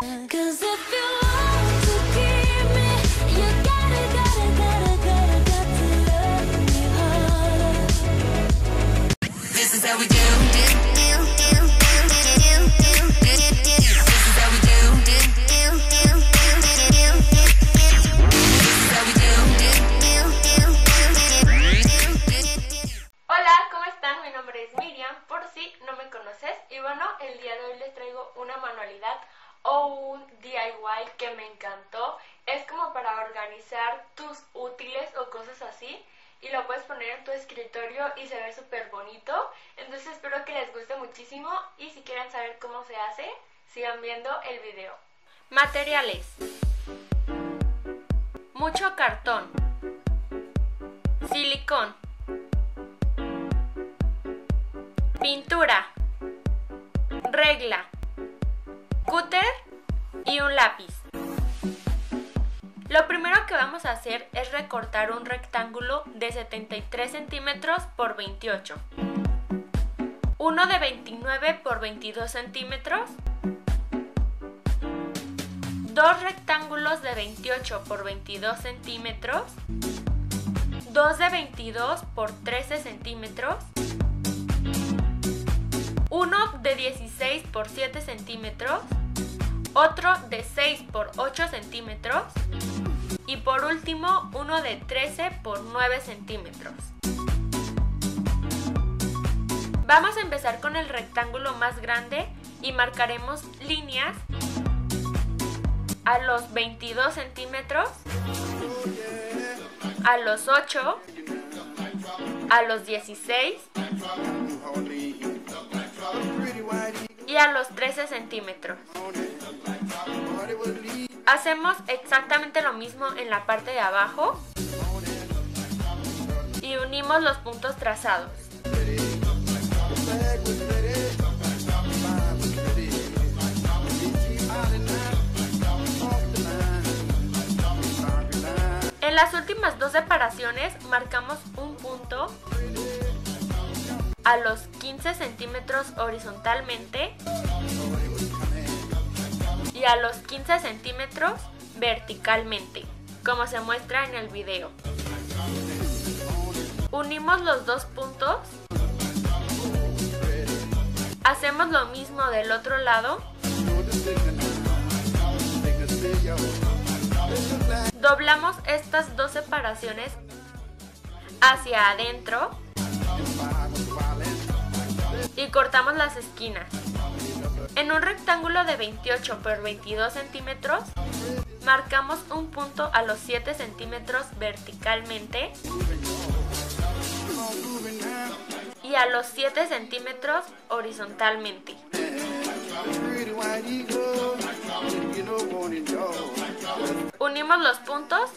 El día de hoy les traigo una manualidad o un DIY que me encantó. Es como para organizar tus útiles o cosas así, y lo puedes poner en tu escritorio y se ve súper bonito. Entonces espero que les guste muchísimo, y si quieren saber cómo se hace, sigan viendo el video. Materiales: mucho cartón, silicón, pintura, regla, cúter y un lápiz. Lo primero que vamos a hacer es recortar un rectángulo de 73 centímetros por 28, uno de 29 por 22 centímetros, dos rectángulos de 28 por 22 centímetros, dos de 22 por 13 centímetros, uno de 16 por 7 centímetros, otro de 6 por 8 centímetros y por último uno de 13 por 9 centímetros. Vamos a empezar con el rectángulo más grande y marcaremos líneas a los 22 centímetros, a los 8, a los 16 y a los 13 centímetros. Hacemos exactamente lo mismo en la parte de abajo y unimos los puntos trazados. En las últimas dos separaciones marcamos un punto a los 15 centímetros horizontalmente y a los 15 centímetros verticalmente, como se muestra en el video. Unimos los dos puntos, hacemos lo mismo del otro lado, doblamos estas dos separaciones hacia adentro y cortamos las esquinas. En un rectángulo de 28 por 22 centímetros marcamos un punto a los 7 centímetros verticalmente y a los 7 centímetros horizontalmente. Unimos los puntos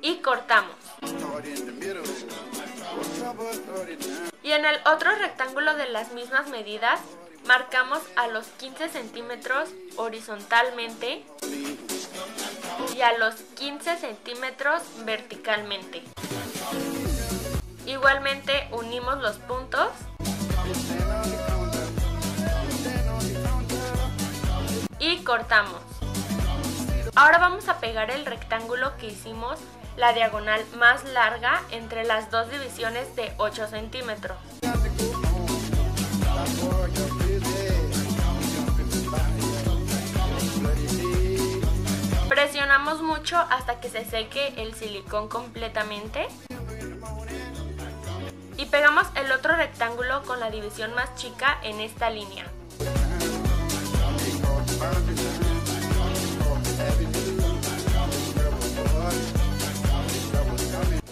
y cortamos. Y en el otro rectángulo de las mismas medidas marcamos a los 15 centímetros horizontalmente y a los 15 centímetros verticalmente. Igualmente unimos los puntos y cortamos. Ahora vamos a pegar el rectángulo que hicimos, la diagonal más larga, entre las dos divisiones de 8 centímetros. Presionamos mucho hasta que se seque el silicón completamente y pegamos el otro rectángulo con la división más chica en esta línea.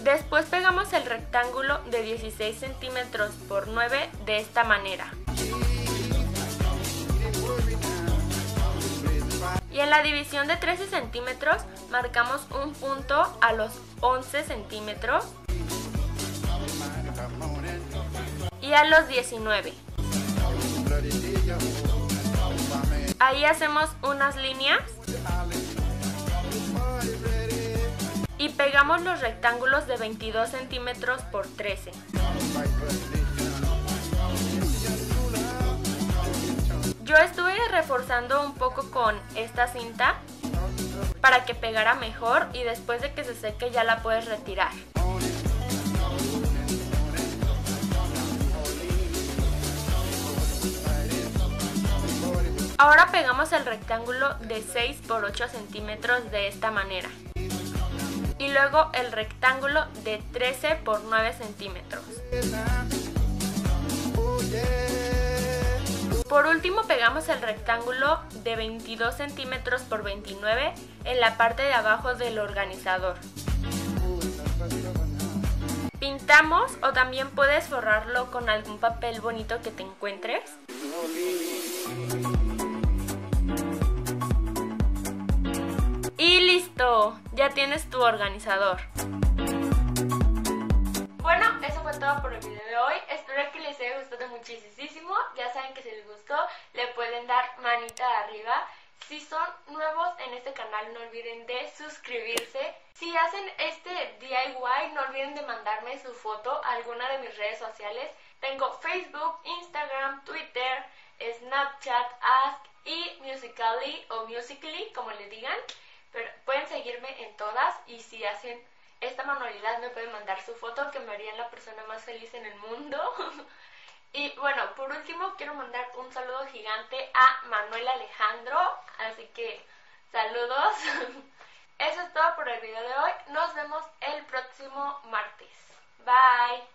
Después pegamos el rectángulo de 16 centímetros por 9 de esta manera. Y en la división de 13 centímetros marcamos un punto a los 11 centímetros y a los 19. Ahí hacemos unas líneas y pegamos los rectángulos de 22 centímetros por 13. Yo estuve reforzando un poco con esta cinta para que pegara mejor y después de que se seque ya la puedes retirar. Ahora pegamos el rectángulo de 6 por 8 centímetros de esta manera. Y luego el rectángulo de 13 por 9 centímetros. Por último pegamos el rectángulo de 22 centímetros por 29 en la parte de abajo del organizador. Pintamos o también puedes forrarlo con algún papel bonito que te encuentres. Y listo, ya tienes tu organizador. Bueno, eso fue todo por el video de hoy. Espero que les haya gustado muchísimo. Ya saben que si les gustó, le pueden dar manita de arriba. Si son nuevos en este canal, no olviden de suscribirse. Si hacen este DIY, no olviden de mandarme su foto a alguna de mis redes sociales. Tengo Facebook, Instagram, Twitter, Snapchat, Ask y Musical.ly o Musical.ly, como les digan. Pero pueden seguirme en todas y si hacen esta manualidad me pueden mandar su foto que me harían la persona más feliz en el mundo. Y bueno, por último quiero mandar un saludo gigante a Manuel Alejandro, así que saludos. Eso es todo por el video de hoy, nos vemos el próximo martes. Bye.